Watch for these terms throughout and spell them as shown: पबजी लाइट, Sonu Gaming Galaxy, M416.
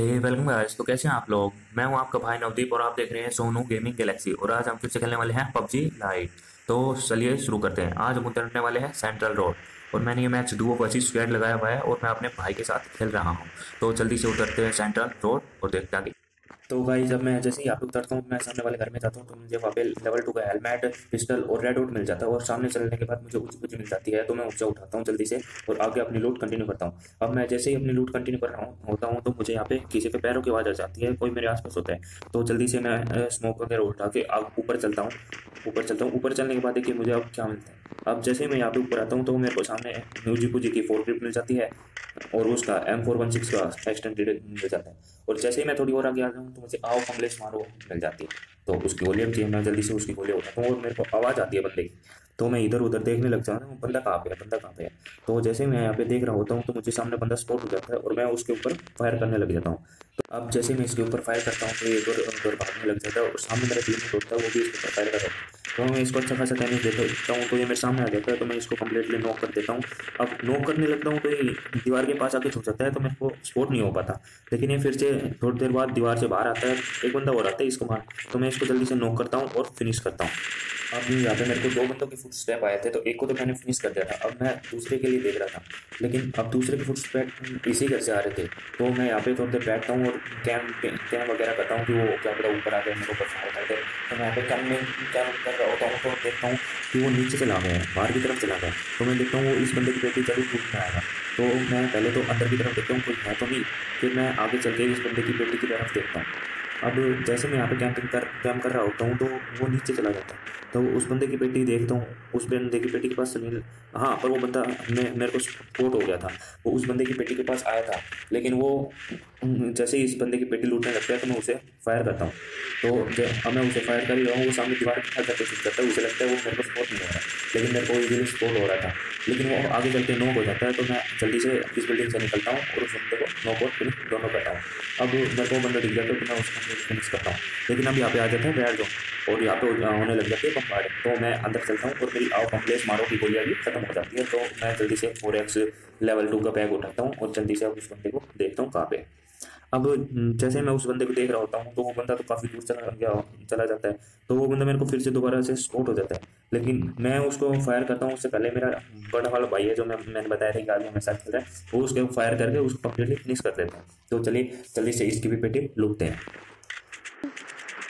Welcome guys. तो कैसे हैं आप लोग? मैं हूं आपका भाई नवदीप और आप देख रहे हैं सोनू गेमिंग गैलेक्सी। और आज हम फिर से खेलने वाले हैं पबजी लाइट। तो चलिए शुरू करते हैं। आज हम उतरने वाले हैं सेंट्रल रोड और मैंने ये मैच डुओ वर्सेस स्क्वाड लगाया हुआ है और मैं अपने भाई के साथ खेल रहा हूँ। तो जल्दी से उतरते हैं सेंट्रल रोड और देखते हैं। तो भाई जब मैं जैसे ही यहाँ पे उतरता हूँ, मैं सामने वाले घर में जाता हूँ तो मुझे वहाँ पे लेवल 2 का हेलमेट, पिस्टल और रेड आउट मिल जाता है। और सामने चलने के बाद मुझे ऊँची मिल जाती है तो मैं ऊँचा उठाता हूँ जल्दी से और आगे अपनी लूट कंटिन्यू करता हूँ। अब मैं जैसे ही अपनी लूट कंटिन्यू कर रहा हूँ होता हूँ तो मुझे यहाँ पे किसी के पैरों की आवाज़ आ जाती है, कोई मेरे आसपास होता है। तो जल्दी से मैं स्मोक वगैरह उठा के अब ऊपर चलता हूँ। ऊपर चलने के बाद देखिए मुझे अब क्या मिलता है। अब जैसे ही मैं यहाँ पे ऊपर आता हूँ तो मेरे को सामने म्यूजिक की 4 ग्रिप मिल जाती है और उसका M416 का एक्सटेंडेड मिल जाता है। और जैसे ही मैं थोड़ी और आगे आ रहा हूँ तो मुझे आओ कमलेश मारो मिल जाती है। तो उसकी गोलियाँ चाहिए, मैं जल्दी से उसकी गोलियाँ उठाता हूँ और मेरे को आवाज़ आती है बंदे की। तो मैं इधर उधर देखने लग जाता हूँ बंदा कहाँ पे है। तो जैसे मैं यहाँ पे देख रहा होता हूँ तो मुझे सामने बंदा स्पॉट हो जाता है और मैं उसके ऊपर फायर करने लग जाता हूँ। तो अब जैसे मैं इसके ऊपर फायर करता हूँ तो ये इधर उधर भागने लग जाता है और सामने मेरा टीममेट होता है वो भी इसके ऊपर फायर करता है। तो मैं इसको अच्छा खासा डैमेज देता हूँ तो ये मेरे सामने आ जाता है तो मैं इसको कम्प्लीटली नॉक कर देता हूँ। अब नॉक करने लगता हूँ तो ये दीवार के पास आके छुप जाता है तो मेरे को स्पॉट नहीं हो पाता, लेकिन ये फिर से थोड़ी देर बाद दीवार से बाहर आता है। एक बंदा और आता है इसको मार, तो मैं इसको जल्दी से नॉक करता हूँ और फिनिश करता हूँ। अब यहाँ पे मेरे को 2 बंदों के फुटस्टेप आए थे तो एक को तो मैंने फिनिश कर दिया था। अब मैं दूसरे के लिए देख रहा था, लेकिन अब दूसरे के फुटस्टेप इसी घर से आ रहे थे। तो मैं यहाँ पे थोड़ी देर बैठता हूँ और कैम वगैरह करता हूँ कि वो क्या पता ऊपर आ गए मेरे को फायर कर दे। तो मैं यहाँ पे कैम कर रहा होता हूँ तो देखता हूँ कि वो नीचे चला गया है, बाहर की तरफ चला गया। तो मैं देखता हूँ वो इस बंदे की बेटी जरूर टूटने आएगा। तो मैं पहले तो अंदर की तरफ देखता हूँ कोई है तो नहीं, फिर मैं आगे चल के इस बंदे की बेटी की तरफ देखता हूँ। अब जैसे मैं यहाँ पे कैंप कर रहा होता हूँ तो वो नीचे चला जाता है। तो उस बंदे की पेटी देखता हूँ, उस बंदे की पेटी के पास सुनील, हाँ, पर वो बंदा मेरे को सपोर्ट हो गया था। वो उस बंदे की पेटी के पास आया था, लेकिन वो जैसे ही इस बंदे की पेटी लूटने लगता है तो मैं उसे फायर करता हूँ। तो अब मैं उसे फायर कर ही रहा हूँ, वो सामने दीवार खड़ा करके शूट करता है। उसे लगता है वो मेरे को सपोर्ट नहीं हो रहा, लेकिन मेरे को इजीली सपोर्ट हो रहा था। लेकिन वो आगे चल के नॉक हो जाता है तो मैं जल्दी से इस बिल्डिंग से निकलता हूँ और उस बंदे को नॉक और फिर दोनों करता हूँ। अब मेरे को बंदा दिख जाता है तो मैं उसको फिनिश करता हूँ। लेकिन अब यहाँ पे आ जाते हैं बैठ जाओ और यहाँ पे होने लग जाती है बमबार। तो मैं अंदर चलता हूँ और मेरी आओ कम्प्लेस मारो की गोलियाँ भी खत्म हो जाती है। तो मैं जल्दी से 4x लेवल 2 का बैग उठाता हूँ और जल्दी से अब उस बंदे को देखता हूँ कहाँ पे। अब जैसे मैं उस बंदे को देख रहा होता हूँ तो वो बंदा तो काफ़ी दूर चला जाता है। तो वो बंदा मेरे को फिर से दोबारा से स्पॉट हो जाता है, लेकिन मैं उसको फायर करता हूँ। उससे पहले मेरा बड़ा वाला भाई है जो मैंने बताया था कि आज हमारे साथ खेल रहा है, वो उसके फायर करके उसको कम्प्लीटली फिनिश कर देता है। तो चलिए जल्दी से इसकी भी पेटी लूटते हैं।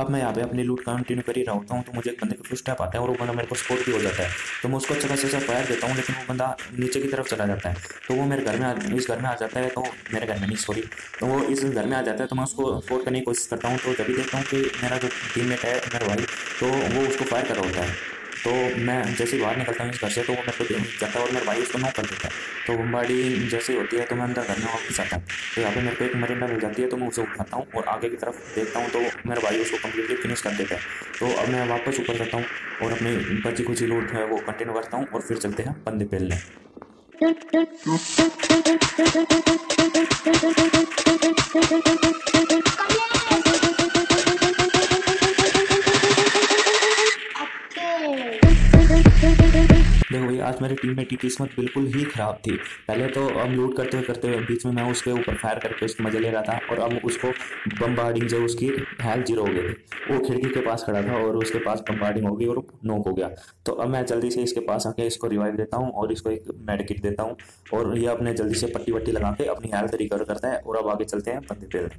अब मैं यहाँ पे अपनी लूट कंटिन्यू कर ही रहा होता हूँ तो मुझे एक बंदे का फुटस्टेप आता है और वो बंदा मेरे को सपोर्ट भी हो जाता है। तो मैं उसको अच्छा खासा फायर देता हूँ, लेकिन वो बंदा नीचे की तरफ चला जाता है। तो वो इस घर में आ जाता है तो मैं उसको सपोर्ट करने की कोशिश करता हूँ। तो तभी देखता हूँ कि मेरा जो टीममेट है मेरा भाई, तो वो उसको फायर कर रहा होता है। तो मैं जैसे ही बाहर निकलता हूँ इस घर से तो वो मेरे को जाता है और मेरा भाई उसको नॉक कर देता है। तो बमबारी जैसे होती है तो मैं अंदर घर में वापस आता हूँ। तो यहाँ पे मेरे को एक मरिंडा मिल जाती है तो मैं उसे उठाता हूँ और आगे की तरफ देखता हूँ तो मेरा भाई उसको कम्प्लीटली फिनिश कर देता है। तो अब मैं वापस ऊपर जाता हूँ और अपनी बची खुची लूट है वो कंटिन्यू करता हूँ और फिर चलते हैं बंदे पेलने। देखो भाई आज मेरे टीममेट की किस्मत बिल्कुल ही ख़राब थी। पहले तो हम लूट करते बीच में मैं उसके ऊपर फायर करके उसके मजे ले रहा था और अब उसको बमबार्डिंग जो उसकी हेल्थ 0 हो गई थी। वो खिड़की के पास खड़ा था और उसके पास बमबार्डिंग हो गई और नॉक हो गया। तो अब मैं जल्दी से इसके पास आके इसको रिवाइव देता हूँ और इसको एक मेडिकिट देता हूँ और यह अपने जल्दी से पट्टी वट्टी लगा के अपनी हेल्थ रिकवर करता है। और अब आगे चलते हैं बंदे पेल।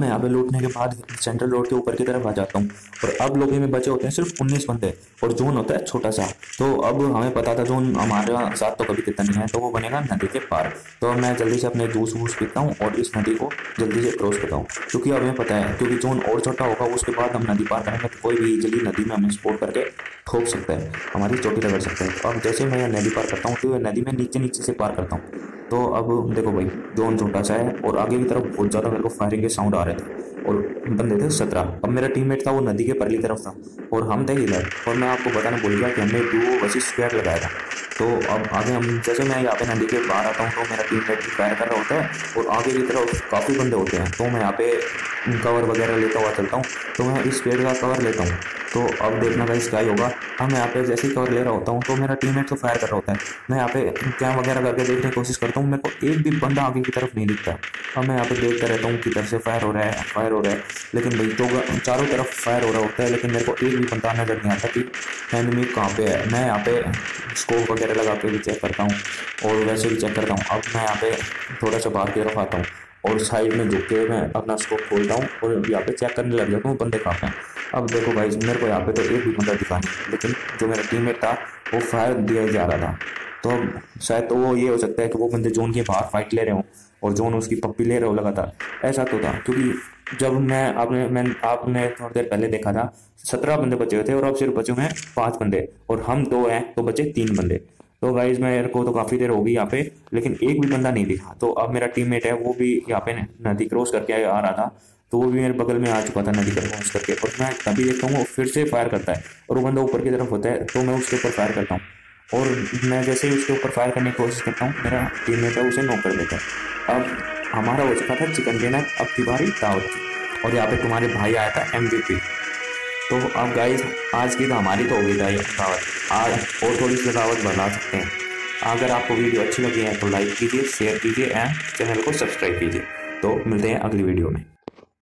मैं यहाँ पे लूटने के बाद सेंट्रल रोड के ऊपर की तरफ आ जाता हूँ और अब लोग में बचे होते हैं सिर्फ 19 बंदे और जोन होता है छोटा सा। तो अब हमें पता था जोन हमारे साथ तो कभी कितना नहीं है, तो वो बनेगा नदी के पार। तो मैं जल्दी से अपने जूस वूस पीता हूँ और इस नदी को जल्दी से क्रॉस करता हूँ, क्योंकि अब हमें पता है क्योंकि जोन और छोटा होगा उसके बाद हम नदी पार करेंगे तो कोई भी इजिली नदी में हमें स्पोर्ट करके ठोक सकता है, हमारी चोटी लगा सकता है। अब जैसे मैं नदी पार करता हूँ तो नदी में नीचे नीचे से पार करता हूँ। तो अब देखो भाई जोन छोटा सा है और आगे की तरफ बहुत ज़्यादा मेरे को फायरिंग के साउंड आ रहे थे और बंदे थे 17। अब मेरा टीममेट था वो नदी के परली तरफ था और हम थे हिलर, और मैं आपको बताना भूल गया कि हमने 2 वैसी स्क्वाड लगाया था। तो अब आगे हम जैसे मैं यहाँ पे नदी के बाहर आता हूँ तो मेरा टीममेट भी फायर कर रहा होता है और आगे की तरफ काफ़ी बंदे होते हैं, तो मैं यहाँ पे कवर वगैरह लेता हुआ चलता हूँ। तो मैं इस पेड़ का कवर लेता हूँ, तो अब देखना भाई क्या होगा। अब मैं यहाँ पे जैसे ही कवर ले रहा होता हूँ तो मेरा टीममेट तो फायर कर रहा होता है, मैं यहाँ पे कैम वगैरह करके देखने की कोशिश करता हूँ, मेरे को एक भी बंदा आगे की तरफ नहीं दिखता। अब मैं यहाँ पे देखता रहता हूँ किधर से फायर हो रहा है, लेकिन भाई तो चारों तरफ फायर हो रहा होता है लेकिन मेरे को एक भी बंदा नजर नहीं आता कि एनिमी कहाँ पे है। मैं यहाँ पे स्कोप वगैरह लगा के भी चेक करता हूँ और वैसे भी चेक करता हूँ। अब मैं यहाँ पे थोड़ा सा बाहर की तरफ आता हूँ और साइड में झुक के मैं अपना स्कोप खोलता हूँ और यहाँ पे चेक करने लग जाता हूँ बंदे कहाँ हैं। अब देखो भाई मेरे को यहाँ पे तो एक भी बंदा दिखा नहीं, लेकिन जो मेरा टीममेट था वो फायर दिया जा रहा था। तो शायद तो वो ये हो सकता है कि वो बंदे जोन के बाहर फाइट ले रहे हों और जोन उसकी पप्पी ले रहे हो लगातार, ऐसा तो था। क्योंकि जब आपने थोड़ी देर पहले देखा था 17 बंदे बचे हुए थे और अब सिर्फ बचे हुए हैं 5 बंदे और हम 2 हैं तो बचे 3 बंदे। तो गाइज मेरे को तो काफ़ी देर हो गई यहाँ पे लेकिन एक भी बंदा नहीं दिखा। तो अब मेरा टीममेट है वो भी यहाँ पे नदी क्रॉस करके आ रहा था, तो वो भी मेरे बगल में आ चुका था नदी क्रॉस करके, और मैं तभी देखता हूँ वो फिर से फायर करता है और वो बंदा ऊपर की तरफ होता है तो मैं उसके ऊपर फायर करता हूँ और मैं जैसे ही उसके ऊपर फायर करने की कोशिश करता हूँ मेरा टीममेट है उसे नॉक कर देता है। अब हमारा हो चुका था चिकन डिनर, अब की बारी दावत की, और यहाँ पर तुम्हारे भाई आया था MVP। तो अब गाइस आज की तो हमारी तो होगी दावत, आज और थोड़ी सी दावत बना सकते हैं। अगर आपको वीडियो अच्छी लगी है तो लाइक कीजिए, शेयर कीजिए एंड चैनल को सब्सक्राइब कीजिए। तो मिलते हैं अगली वीडियो में।